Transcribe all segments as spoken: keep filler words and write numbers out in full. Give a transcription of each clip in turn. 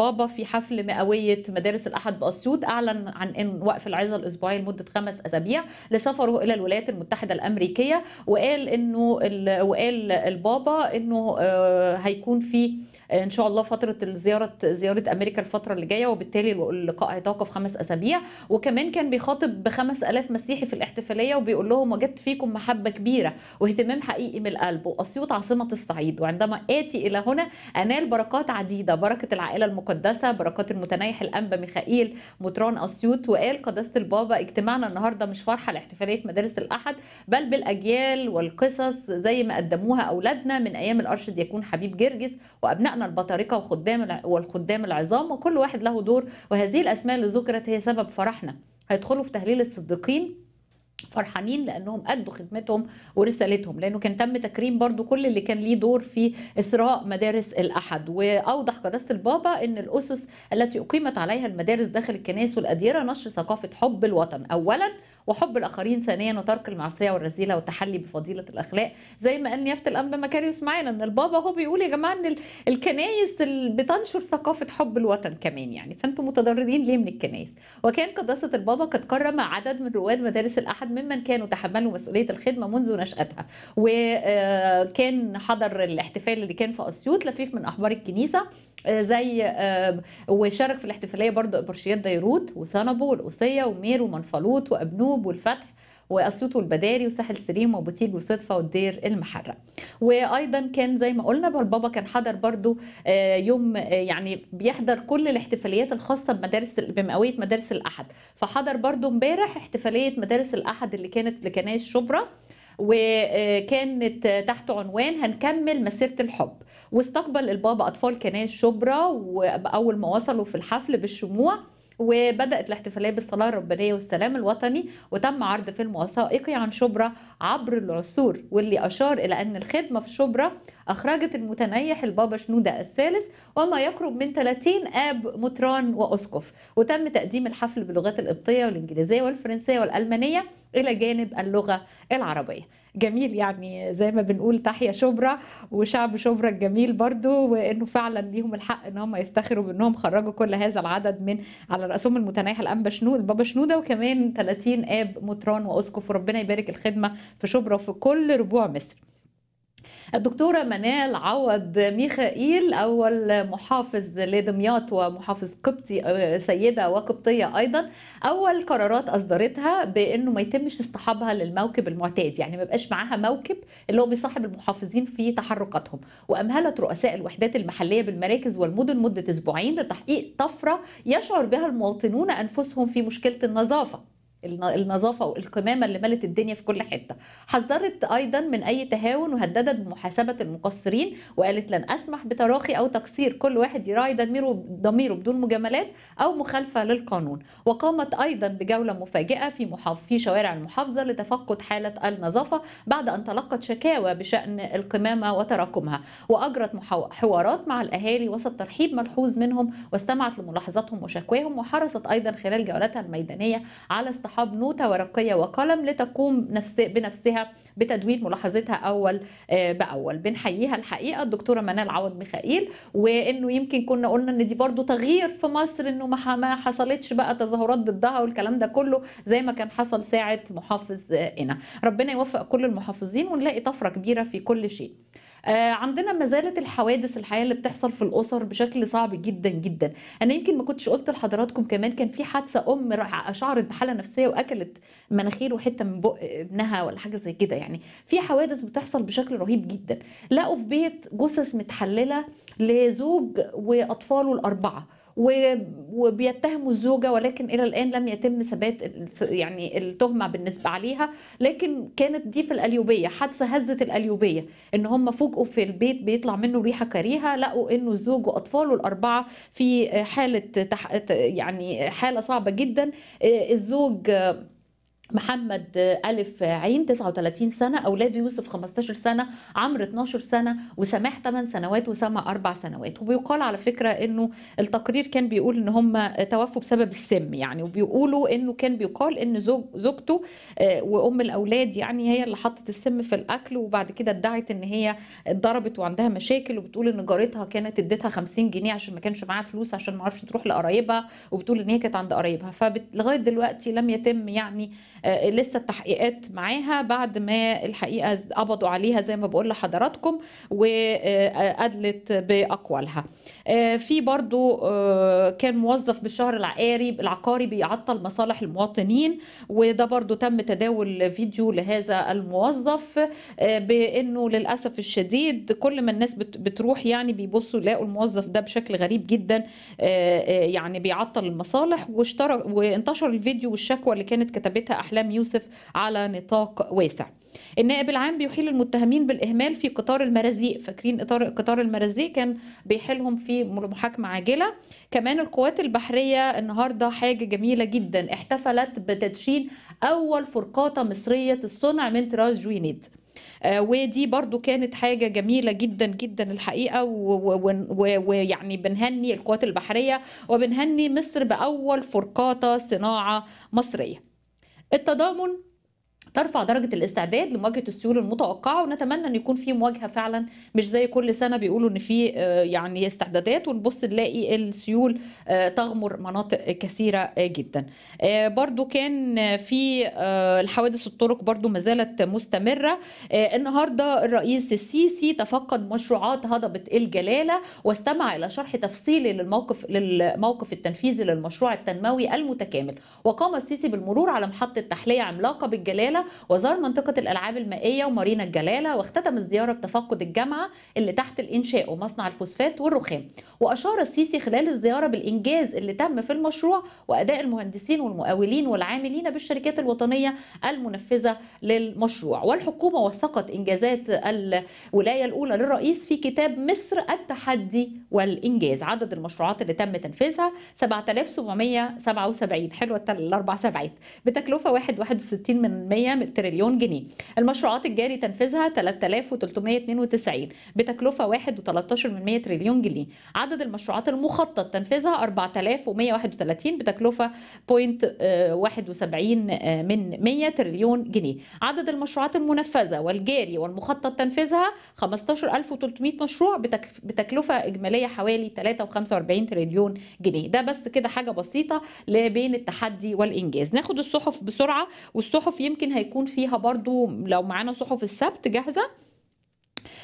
بابا في حفل مئوية مدارس الأحد بأسيوط أعلن عن إن وقف العظة الأسبوعي لمدة خمس أسابيع لسفره إلى الولايات المتحدة الأمريكية، وقال إنه وقال البابا إنه هيكون في ان شاء الله فتره زياره زياره امريكا الفتره اللي جايه، وبالتالي اللقاء هيتوقف خمس اسابيع. وكمان كان بيخاطب ب خمسة آلاف مسيحي في الاحتفاليه وبيقول لهم وجدت فيكم محبه كبيره واهتمام حقيقي من القلب، واسيوط عاصمه الصعيد، وعندما اتي الى هنا انال بركات عديده، بركه العائله المقدسه، بركات المتنايح الانبا ميخائيل مطران اسيوط. وقال قداسه البابا اجتماعنا النهارده مش فرحه لاحتفاليه مدارس الاحد بل بالاجيال والقصص زي ما قدموها اولادنا من ايام الارشدياكون حبيب جرجس وابنائنا البطاركه وخدام والخدام العظام، وكل واحد له دور، وهذه الاسماء اللي ذكرت هي سبب فرحنا. هيدخلوا في تهليل الصديقين فرحانين لانهم ادوا خدمتهم ورسالتهم، لانه كان تم تكريم برضو كل اللي كان ليه دور في اثراء مدارس الاحد. واوضح قداسه البابا ان الاسس التي اقيمت عليها المدارس داخل الكنائس والاديره نشر ثقافه حب الوطن اولا وحب الاخرين ثانيا، وترك المعصيه والرذيله والتحلي بفضيله الاخلاق، زي ما ان يافت الانبا مكاريوس معانا ان البابا هو بيقول يا جماعه ان الكنائس بتنشر ثقافه حب الوطن كمان، يعني فانتم متضررين ليه من الكنائس. وكان قداسه البابا قد كرم عدد من رواد مدارس الاحد ممن كانوا تحملوا مسؤولية الخدمة منذ نشأتها، وكان حضر الاحتفال اللي كان في أسيوط لفيف من أحبار الكنيسة زي، وشارك في الاحتفالية برضو أبرشيات ديروت وصنبو والقصية ومير ومنفلوط وأبنوب والفتح واسيوط والبداري وساحل سليم وبوتيج وصدفه والدير المحرة. وايضا كان زي ما قلنا البابا كان حضر برضو يوم، يعني بيحضر كل الاحتفاليات الخاصه بمدارس بمئويه مدارس الاحد، فحضر برضو امبارح احتفاليه مدارس الاحد اللي كانت لكنائس شبرا، وكانت تحت عنوان هنكمل مسيرة الحب. واستقبل البابا اطفال كنائس شبرا واول ما وصلوا في الحفل بالشموع، وبدأت الاحتفالية بالصلاة الربانية والسلام الوطني، وتم عرض فيلم وثائقي عن شبرا عبر العصور، واللي أشار إلى أن الخدمة في شبرا أخرجت المتنيح البابا شنودة الثالث وما يقرب من ثلاثين آب مطران وأسقف. وتم تقديم الحفل باللغات القبطية والإنجليزية والفرنسية والألمانية إلى جانب اللغة العربية. جميل، يعني زي ما بنقول تحيا شبرا وشعب شبرا الجميل برضو، وانه فعلا ليهم الحق ان هم يفتخروا بانهم خرجوا كل هذا العدد من على راسهم المتنايح الانبا شنود البابا شنوده وكمان ثلاثين اب مطران واسقف، وربنا يبارك الخدمه في شبرا وفي كل ربوع مصر. الدكتورة منال عوض ميخائيل أول محافظ لدمياط ومحافظ قبطي، سيدة وقبطية أيضا، أول قرارات أصدرتها بأنه ما يتمش اصطحابها للموكب المعتاد، يعني ما بقاش معاها موكب اللي هو بيصاحب المحافظين في تحركاتهم. وأمهلت رؤساء الوحدات المحلية بالمراكز والمدن مدة أسبوعين لتحقيق طفرة يشعر بها المواطنون أنفسهم في مشكلة النظافة النظافه والقمامه اللي ملت الدنيا في كل حته. حذرت ايضا من اي تهاون وهددت بمحاسبه المقصرين، وقالت لن اسمح بتراخي او تقصير، كل واحد يراعي ضميره بدون مجاملات او مخالفه للقانون. وقامت ايضا بجوله مفاجئه في محافظ في شوارع المحافظه لتفقد حاله النظافه بعد ان تلقت شكاوى بشان القمامه وتراكمها، واجرت حوارات مع الاهالي وسط ترحيب ملحوظ منهم، واستمعت لملاحظاتهم وشكواهم. وحرصت ايضا خلال جولتها الميدانيه على اصحاب نوتة ورقية وقلم لتقوم نفس بنفسها بتدوين ملاحظتها أول بأول. بنحييها الحقيقة الدكتورة منال عوض ميخائيل، وإنه يمكن كنا قلنا إن دي برضو تغيير في مصر، إنه ما حصلتش بقى تظاهرات ضدها والكلام ده كله زي ما كان حصل ساعة محافظ هنا. ربنا يوفق كل المحافظين ونلاقي طفرة كبيرة في كل شيء. عندنا ما زالت الحوادث الحقيقه اللي بتحصل في الاسر بشكل صعب جدا جدا. انا يمكن ما كنتش قلت لحضراتكم كمان كان في حادثه ام اشعرت بحاله نفسيه واكلت مناخير وحته من بق ابنها ولا حاجه زي كده، يعني في حوادث بتحصل بشكل رهيب جدا. لقوا في بيت جثث متحلله لزوج واطفاله الاربعه، وبيتهموا الزوجه ولكن الى الان لم يتم ثبات يعني التهمه بالنسبه عليها، لكن كانت دي في القليوبيه، حادثه هزت القليوبيه، ان هم فوجئوا في البيت بيطلع منه ريحه كريهه، لقوا انه الزوج واطفاله الاربعه في حاله تح... يعني حاله صعبه جدا. الزوج محمد ألف عين تسعة وثلاثين سنة، أولاد يوسف خمستاشر سنة، عمرو اتناشر سنة، وسماح ثمان سنوات، وسمع أربع سنوات. وبيقال على فكرة أنه التقرير كان بيقول أن هم توفوا بسبب السم يعني، وبيقولوا أنه كان بيقال أن زوج زوجته وأم الأولاد يعني هي اللي حطت السم في الأكل، وبعد كده ادعت أن هي اتضربت وعندها مشاكل، وبتقول أن جارتها كانت ادتها خمسين جنيه عشان ما كانش معاها فلوس عشان ما عرفش تروح لقرايبها، وبتقول أن هي كانت عند قرايبها. فلغاية دلوقتي لم يتم يعني لسه التحقيقات معاها، بعد ما الحقيقه قبضوا عليها زي ما بقول لحضراتكم وأدلت باقوالها. في برضو كان موظف بالشهر العقاري العقاري بيعطل مصالح المواطنين، وده برضو تم تداول فيديو لهذا الموظف بانه للاسف الشديد كل ما الناس بتروح يعني بيبصوا يلاقوا الموظف ده بشكل غريب جدا يعني بيعطل المصالح. واشترك وانتشر الفيديو والشكوى اللي كانت كتبتها أحلام يوسف على نطاق واسع. النائب العام بيحيل المتهمين بالإهمال في قطار المرازيق، فاكرين إطار قطار المرازيق كان بيحيلهم في محاكمة عاجلة. كمان القوات البحرية النهاردة حاجة جميلة جدا، احتفلت بتدشين أول فرقاطة مصرية الصنع من طراز جوينيد، ودي برضو كانت حاجة جميلة جدا جدا الحقيقة، ويعني بنهني القوات البحرية وبنهني مصر بأول فرقاطة صناعة مصرية. التضامن ترفع درجة الاستعداد لمواجهة السيول المتوقعة، ونتمنى ان يكون في مواجهة فعلا مش زي كل سنة بيقولوا ان في يعني استعدادات ونبص نلاقي السيول تغمر مناطق كثيرة جدا. برضو كان في الحوادث الطرق برضو ما زالت مستمرة. النهاردة الرئيس السيسي تفقد مشروعات هضبة الجلالة، واستمع الى شرح تفصيلي للموقف للموقف التنفيذي للمشروع التنموي المتكامل، وقام السيسي بالمرور على محطة تحلية عملاقة بالجلالة، وزار منطقة الألعاب المائية ومارينا الجلالة، واختتم الزيارة بتفقد الجامعة اللي تحت الإنشاء ومصنع الفوسفات والرخام. وأشار السيسي خلال الزيارة بالإنجاز اللي تم في المشروع وأداء المهندسين والمقاولين والعاملين بالشركات الوطنية المنفذة للمشروع. والحكومة وثقت إنجازات الولاية الأولى للرئيس في كتاب مصر التحدي والإنجاز. عدد المشروعات اللي تم تنفيذها سبعة آلاف وسبعمية وسبعة وسبعين، حلوة الأربع سبعات، بتكلفة واحد فاصل واحد وستين من مية تريليون جنيه. المشروعات الجاري تنفيذها ثلاثة آلاف وثلاثمية اتنين وتسعين بتكلفة واحد فاصل تلتاشر من مية تريليون جنيه. عدد المشروعات المخطط تنفيذها أربعة آلاف ومية وواحد وتلاتين بتكلفة صفر فاصل واحد وسبعين من مية تريليون جنيه. عدد المشروعات المنفذة والجاري والمخطط تنفيذها خمستاشر ألف وتلتمية مشروع بتكلفة إجمالية حوالي تلاتة فاصل خمسة وأربعين تريليون جنيه. ده بس كده حاجة بسيطة بين التحدي والإنجاز. ناخد الصحف بسرعة، والصحف يمكن هيكون فيها برضو لو معانا صحف السبت جاهزة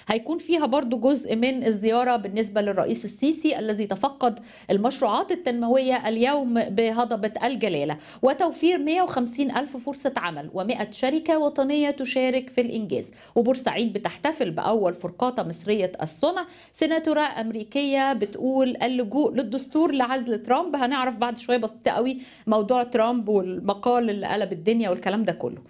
هيكون فيها برضو جزء من الزيارة بالنسبة للرئيس السيسي الذي تفقد المشروعات التنموية اليوم بهضبة الجلالة، وتوفير مية وخمسين ألف فرصة عمل ومئة شركة وطنية تشارك في الإنجاز. وبورسعيد بتحتفل بأول فرقاطة مصرية الصنع. سيناتورة أمريكية بتقول اللجوء للدستور لعزل ترامب. هنعرف بعد شوية بسيطة قوي موضوع ترامب والمقال اللي قلب الدنيا والكلام ده كله.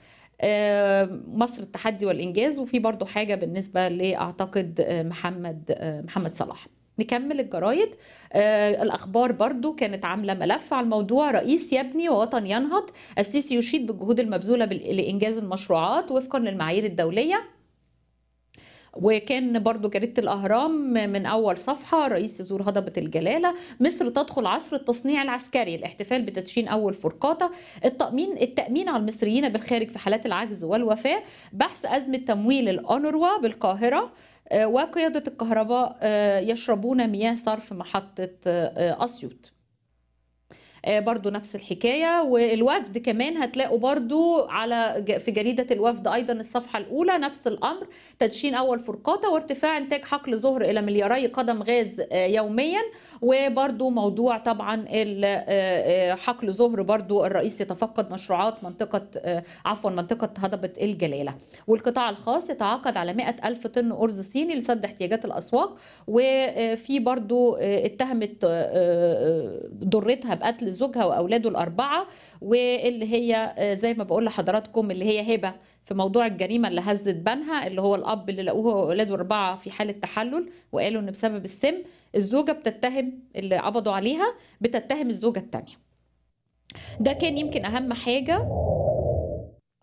مصر التحدي والإنجاز. وفي برضو حاجة بالنسبة لأعتقد محمد محمد صلاح. نكمل الجرايد. آه الأخبار برضو كانت عاملة ملف على الموضوع. رئيس يبني ووطن ينهض، السيسي يشيد بالجهود المبذولة لإنجاز المشروعات وفقا للمعايير الدولية. وكان برضو جريدة الأهرام من أول صفحة، رئيس يزور هضبة الجلالة، مصر تدخل عصر التصنيع العسكري، الاحتفال بتدشين أول فرقاطة، التأمين التأمين على المصريين بالخارج في حالات العجز والوفاة، بحث أزمة تمويل الأنروا بالقاهرة، وقيادة الكهرباء يشربون مياه صرف محطة أسيوط. برضو نفس الحكاية. والوفد كمان هتلاقوا برضو على في جريدة الوفد أيضا الصفحة الأولى نفس الأمر، تدشين أول فرقاطة وارتفاع إنتاج حقل ظهر إلى ملياري قدم غاز يوميا. وبرضو موضوع طبعا حقل ظهر برضو الرئيس يتفقد مشروعات منطقة عفوا منطقة هضبة الجلالة. والقطاع الخاص يتعاقد على مئة ألف طن أرز صيني لسد احتياجات الأسواق. وفي برضو اتهمت ضرتها بقتل زوجها واولاده الاربعه، واللي هي زي ما بقول لحضراتكم اللي هي هبه في موضوع الجريمه اللي هزت بنها، اللي هو الاب اللي لقوه واولاده الاربعه في حاله تحلل، وقالوا ان بسبب السم الزوجه بتتهم اللي قبضوا عليها بتتهم الزوجه الثانيه. ده كان يمكن اهم حاجه.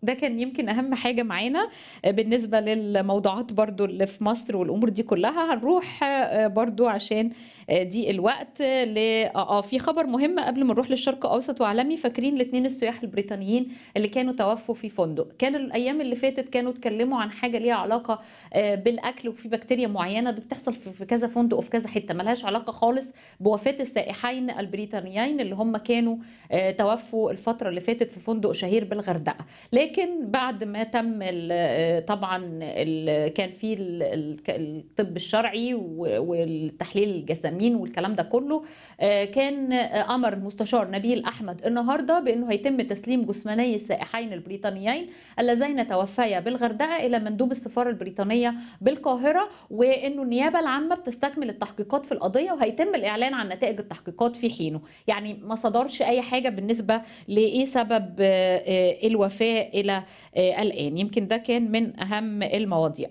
ده كان يمكن اهم حاجه معانا بالنسبه للموضوعات برضو اللي في مصر والامور دي كلها. هنروح برضو عشان دي الوقت ل اه في خبر مهم قبل ما نروح للشرق اوسط وعالمي. فاكرين الاثنين السياح البريطانيين اللي كانوا توفوا في فندق؟ كان الايام اللي فاتت كانوا اتكلموا عن حاجه ليها علاقه بالاكل وفي بكتيريا معينه دي بتحصل في كذا فندق وفي كذا حته، ملهاش علاقه خالص بوفاه السائحين البريطانيين اللي هم كانوا توفوا الفتره اللي فاتت في فندق شهير بالغردقه. لكن بعد ما تم طبعا كان في الطب الشرعي والتحليل الجسامين والكلام ده كله، كان امر المستشار نبيل احمد النهارده بانه هيتم تسليم جثماني السائحين البريطانيين اللذين توفيا بالغردقه الى مندوب السفاره البريطانيه بالقاهره، وانه النيابه العامه بتستكمل التحقيقات في القضيه وهيتم الاعلان عن نتائج التحقيقات في حينه. يعني ما صدرش اي حاجه بالنسبه لايه سبب الوفاه الى الان. يمكن ده كان من اهم المواضيع.